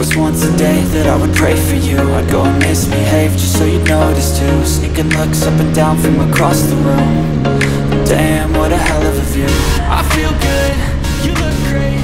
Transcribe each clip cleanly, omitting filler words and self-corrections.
was once a day that I would pray for you. I'd go and misbehave just so you'd notice too. Sneaking looks up and down from across the room. Damn, what a hell of a view. I feel good, you look great.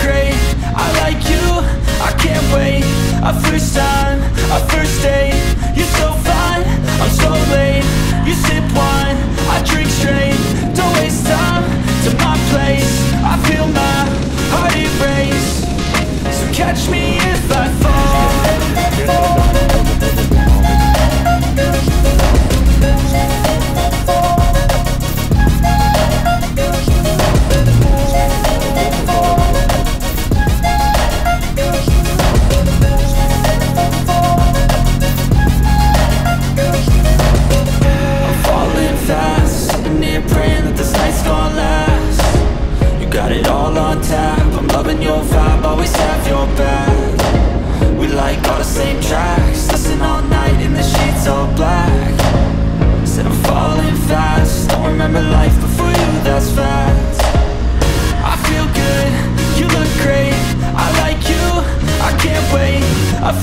great, I like you, I can't wait. A first time, a first date. You're so fine, I'm so late. You sip wine, I drink straight. Don't waste time to my place. I feel my heart erase. So catch me if I fall.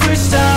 First time.